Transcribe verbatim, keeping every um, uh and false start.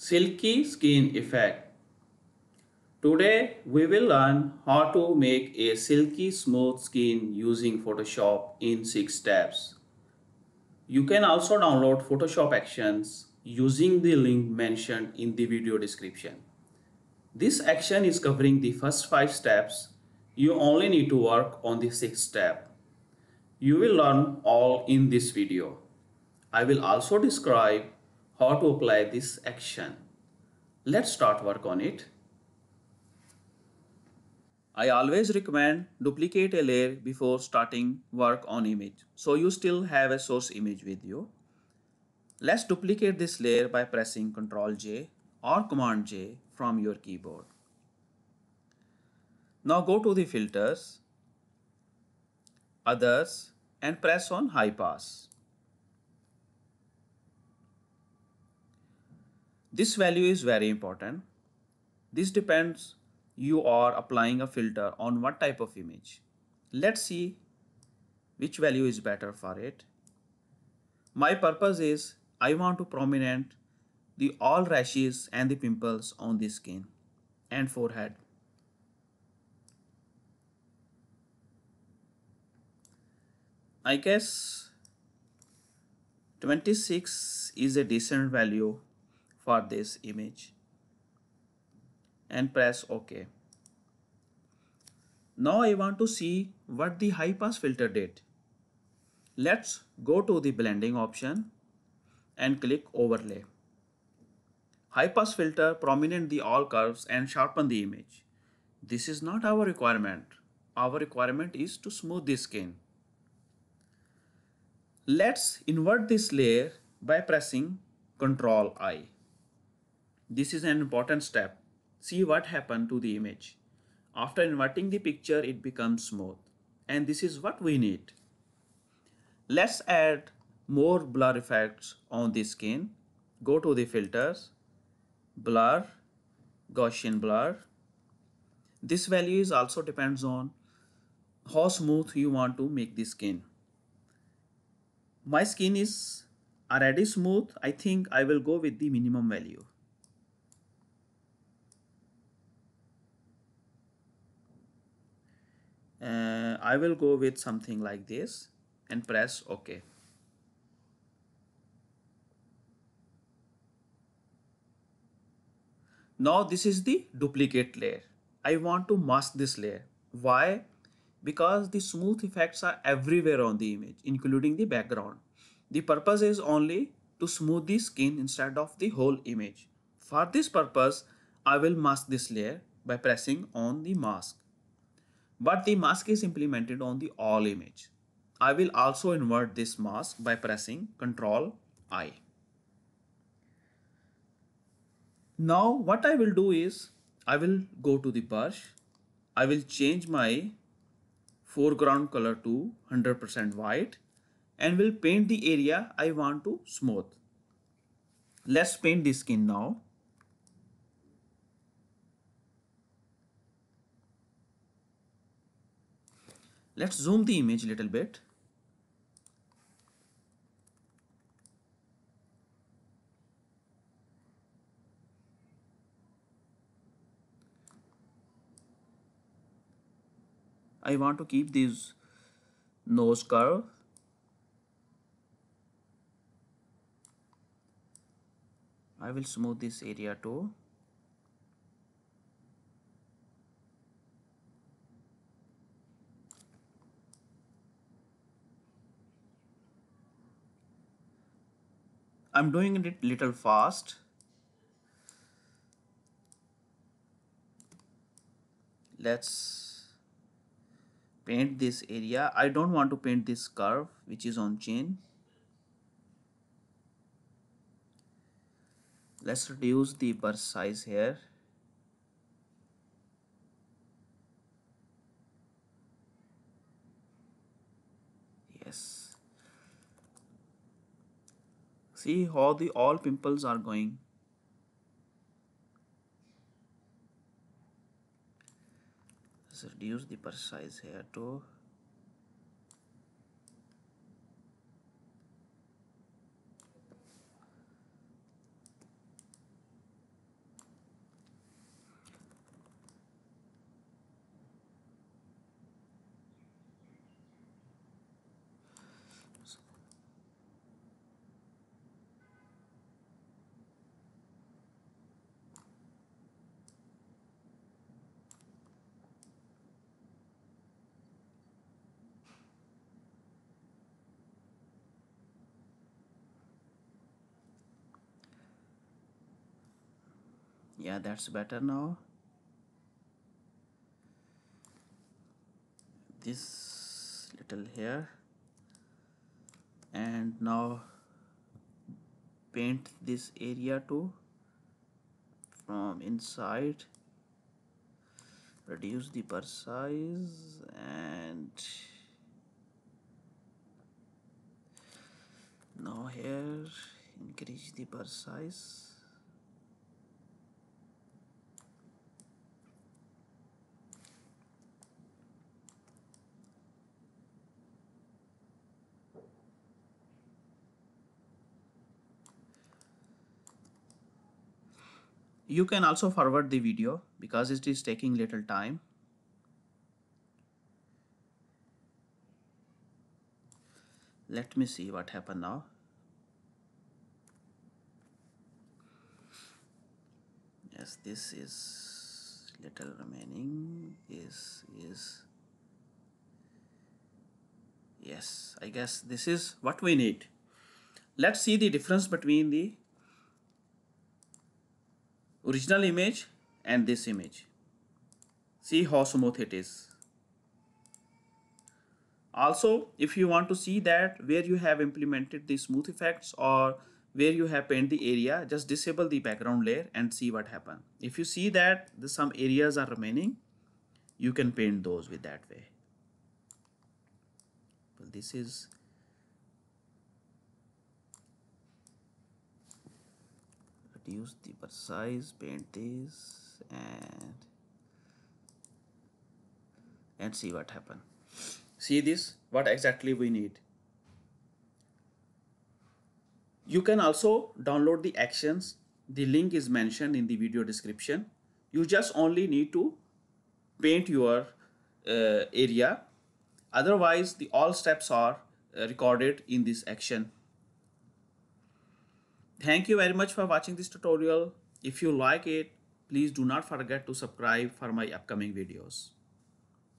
silky skin effect. Today we will learn how to make a silky smooth skin using Photoshop in six steps. You can also download Photoshop actions using the link mentioned in the video description. This action is covering the first five steps. You only need to work on the sixth step. You will learn all in this video. I will also describe how to apply this action. Let's start work on it. I always recommend duplicate a layer before starting work on image, so you still have a source image with you. Let's duplicate this layer by pressing control J or command J from your keyboard. Now go to the filters, others, and press on high pass. This value is very important. This depends you are applying a filter on what type of image. Let's see which value is better for it. My purpose is I want to prominent the all rashes and the pimples on the skin and forehead. I guess twenty-six is a decent value for this image, and press OK. Now I want to see what the high pass filter did. Let's go to the blending option and click overlay. High pass filter prominent the all curves and sharpen the image. This is not our requirement. Our requirement is to smooth the skin. Let's invert this layer by pressing control I. This is an important step. See what happened to the image. After inverting the picture, it becomes smooth. And this is what we need. Let's add more blur effects on the skin. Go to the filters, blur, Gaussian blur. This value is also depends on how smooth you want to make the skin. My skin is already smooth. I think I will go with the minimum value. Uh, I will go with something like this and press OK. Now this is the duplicate layer. I want to mask this layer. Why? Because the smooth effects are everywhere on the image, including the background. The purpose is only to smooth the skin instead of the whole image. For this purpose, I will mask this layer by pressing on the mask. But the mask is implemented on the all image. I will also invert this mask by pressing control I. Now what I will do is, I will go to the brush. I will change my foreground color to one hundred percent white and will paint the area I want to smooth. Let's paint the skin now. Let's zoom the image a little bit. I want to keep this nose curve. I will smooth this area too. I'm doing it a little fast. Let's paint this area. I don't want to paint this curve which is on chin. Let's reduce the brush size here. Yes. See how the all pimples are going. Let's reduce the brush size here too. Yeah, that's better now. This little here, and now paint this area too from inside. Reduce the burr size and now here increase the burr size. You can also forward the video because it is taking little time. Let me see what happened now. Yes, this is little remaining. Yes, yes. Yes, I guess this is what we need. Let's see the difference between the original image and this image. See how smooth it is. Also, if you want to see that where you have implemented the smooth effects or where you have painted the area, just disable the background layer and see what happens. If you see that the, some areas are remaining, you can paint those with that way. Well, this is use the burr size, paint this and and see what happen. See this, what exactly we need. You can also download the actions. The link is mentioned in the video description. You just only need to paint your uh, area. Otherwise, the all steps are uh, recorded in this action. Thank you very much for watching this tutorial. If you like it, please do not forget to subscribe for my upcoming videos.